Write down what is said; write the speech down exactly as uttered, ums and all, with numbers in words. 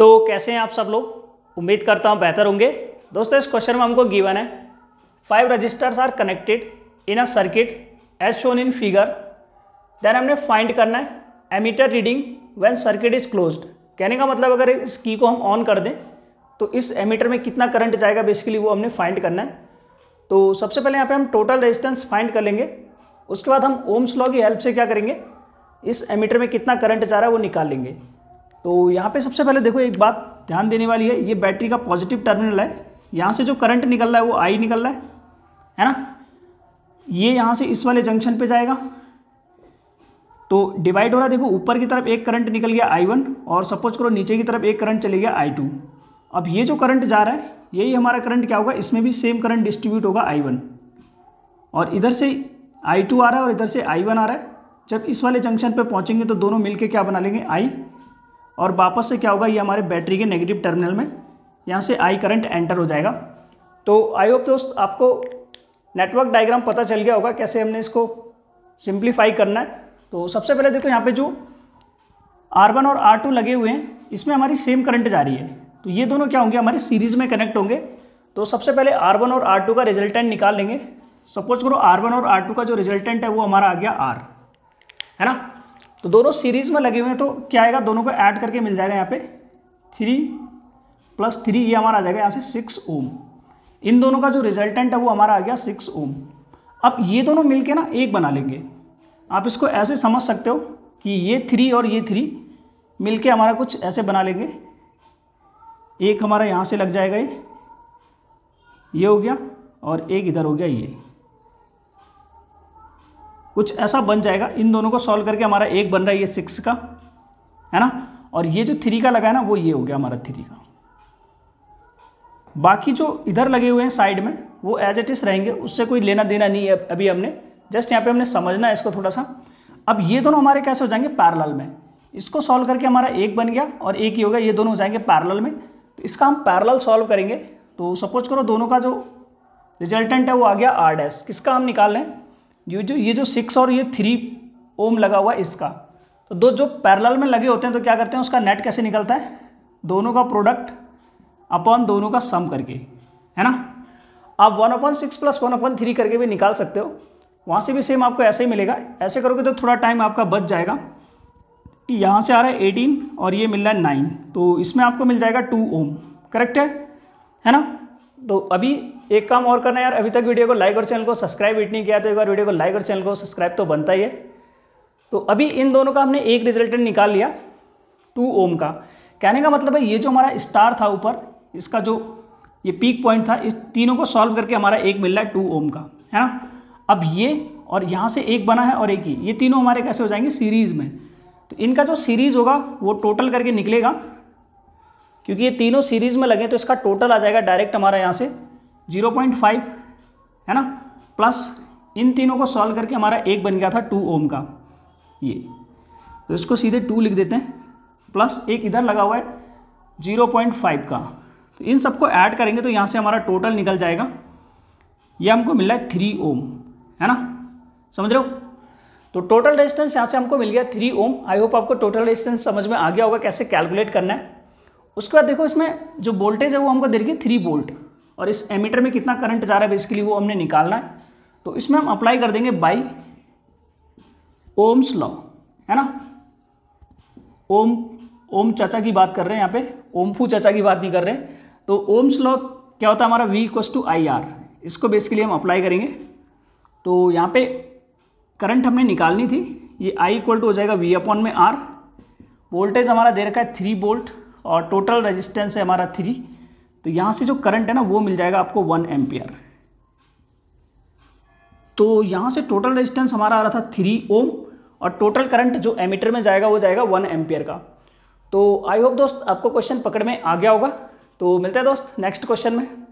तो कैसे हैं आप सब लोग, उम्मीद करता हूँ बेहतर होंगे। दोस्तों इस क्वेश्चन में हमको गिवन है five resistors are connected in a circuit as shown in figure, then हमने फाइंड करना है ammeter reading when circuit is closed. कहने का मतलब अगर इस की को हम ऑन कर दें तो इस एमीटर में कितना करंट जाएगा बेसिकली वो हमने फाइंड करना है। तो सबसे पहले यहाँ पे हम टोटल रेजिस्टेंस फाइंड कर लेंगे, उसके बाद हम ओम्स लॉ की हेल्प से क्या करेंगे इस एमीटर में कितना करंट जा रहा है वो निकाल लेंगे। तो यहाँ पे सबसे पहले देखो एक बात ध्यान देने वाली है, ये बैटरी का पॉजिटिव टर्मिनल है, यहाँ से जो करंट निकल रहा है वो आई निकल रहा है है ना। ये यहाँ से इस वाले जंक्शन पे जाएगा तो डिवाइड हो रहा है, देखो ऊपर की तरफ एक करंट निकल गया आई वन और सपोज करो नीचे की तरफ एक करंट चले गया आई टू। अब ये जो करंट जा रहा है यही हमारा करंट क्या होगा, इसमें भी सेम करंट डिस्ट्रीब्यूट होगा आई वन, और इधर से आई टू आ रहा है और इधर से आई वन आ रहा है। जब इस वाले जंक्शन पे पहुँचेंगे तो दोनों मिलके क्या बना लेंगे आई, और वापस से क्या होगा ये हमारे बैटरी के नेगेटिव टर्मिनल में यहाँ से आई करंट एंटर हो जाएगा। तो आई होप दोस्त आपको नेटवर्क डायग्राम पता चल गया होगा कैसे हमने इसको सिंप्लीफाई करना है। तो सबसे पहले देखो यहाँ पे जो आर वन और आर टू लगे हुए हैं इसमें हमारी सेम करंट जा रही है, तो ये दोनों क्या होंगे हमारे सीरीज़ में कनेक्ट होंगे। तो सबसे पहले आर वन और आर टू का रिजल्टेंट निकाल लेंगे। सपोज करो आर वन और आर टू का जो रिजल्टेंट है वो हमारा आ गया R, है ना। तो दोनों सीरीज़ में लगे हुए हैं तो क्या आएगा, दोनों को ऐड करके मिल जाएगा यहाँ पे थ्री प्लस थ्री, ये हमारा आ जाएगा यहाँ से सिक्स ओम। इन दोनों का जो रिजल्टेंट है वो हमारा आ गया सिक्स ओम। अब ये दोनों मिलके ना एक बना लेंगे, आप इसको ऐसे समझ सकते हो कि ये थ्री और ये थ्री मिलके हमारा कुछ ऐसे बना लेंगे। एक हमारा यहाँ से लग जाएगा, ये ये हो गया और एक इधर हो गया, ये कुछ ऐसा बन जाएगा। इन दोनों को सॉल्व करके हमारा एक बन रहा है ये सिक्स का, है ना, और ये जो थ्री का लगा है ना वो ये हो गया हमारा थ्री का। बाकी जो इधर लगे हुए हैं साइड में वो एज इट इज रहेंगे, उससे कोई लेना देना नहीं है अभी, हमने जस्ट यहाँ पे हमने समझना है इसको थोड़ा सा। अब ये दोनों हमारे कैसे हो जाएंगे पैरेलल में, इसको सॉल्व करके हमारा एक बन गया और एक ही होगा, ये दोनों हो जाएंगे पैरेलल में। तो इसका हम पैरेलल सॉल्व करेंगे। तो सपोज करो दोनों का जो रिजल्टेंट है वो आ गया आर डैश, किसका हम निकाल लें, जो जो ये जो सिक्स और ये थ्री ओम लगा हुआ है इसका। तो दो जो पैरेलल में लगे होते हैं तो क्या करते हैं, उसका नेट कैसे निकलता है, दोनों का प्रोडक्ट अपॉन दोनों का सम करके, है ना। आप one upon six plus one upon three करके भी निकाल सकते हो, वहाँ से भी सेम आपको ऐसे ही मिलेगा। ऐसे करोगे तो थोड़ा टाइम आपका बच जाएगा। यहाँ से आ रहा है एटीन और ये मिल रहा है नाइन, तो इसमें आपको मिल जाएगा टू ओम, करेक्ट है है ना। तो अभी एक काम और करना है यार, अभी तक वीडियो को लाइक और चैनल को सब्सक्राइब इट नहीं किया तो एक बार वीडियो को लाइक और चैनल को सब्सक्राइब तो बनता ही है। तो अभी इन दोनों का हमने एक रिजल्टेंट निकाल लिया टू ओम का। कहने का मतलब है ये जो हमारा स्टार था ऊपर, इसका जो ये पीक पॉइंट था, इस तीनों को सॉल्व करके हमारा एक मिल रहा है टू ओम का, है ना। अब ये और यहाँ से एक बना है और एक ही, ये तीनों हमारे कैसे हो जाएंगे सीरीज़ में। तो इनका जो सीरीज़ होगा वो टोटल करके निकलेगा, क्योंकि ये तीनों सीरीज़ में लगे तो इसका टोटल आ जाएगा डायरेक्ट हमारा यहाँ से ज़ीरो पॉइंट फाइव, है ना, प्लस इन तीनों को सॉल्व करके हमारा एक बन गया था टू ओम का, ये तो इसको सीधे टू लिख देते हैं, प्लस एक इधर लगा हुआ है ज़ीरो पॉइंट फाइव का। तो इन सबको ऐड करेंगे तो यहाँ से हमारा टोटल निकल जाएगा, ये हमको मिल रहा है थ्री ओम, है ना, समझ रहे हो। तो टोटल रेजिस्टेंस यहाँ से हमको मिल गया थ्री ओम। आई होप आपको टोटल रेजिस्टेंस समझ में आ गया होगा कैसे कैलकुलेट करना है। उसके बाद देखो इसमें जो वोल्टेज है वो हमको दे रखी है थ्री वोल्ट, और इस एमीटर में कितना करंट जा रहा है बेसिकली वो हमने निकालना है। तो इसमें हम अप्लाई कर देंगे बाई ओम्स लॉ, है ना। ओम ओम चाचा की बात कर रहे हैं यहाँ पे, ओमफू चाचा की बात नहीं कर रहे। तो ओम्स लॉ क्या होता है हमारा, V equals to I R, इसको बेसिकली हम अप्लाई करेंगे। तो यहाँ पे करंट हमने निकालनी थी, ये I इक्वल टू हो जाएगा V अपॉन में R, वोल्टेज हमारा दे रखा है थ्री वोल्ट और टोटल रेजिस्टेंस है हमारा थ्री। तो यहाँ से जो करंट है ना वो मिल जाएगा आपको वन एम्पियर। तो यहाँ से टोटल रेजिस्टेंस हमारा आ रहा था थ्री ओम और टोटल करंट जो एमीटर में जाएगा वो जाएगा वन एम्पियर का। तो आई होप दोस्त आपको क्वेश्चन पकड़ में आ गया होगा। तो मिलते हैं दोस्त नेक्स्ट क्वेश्चन में।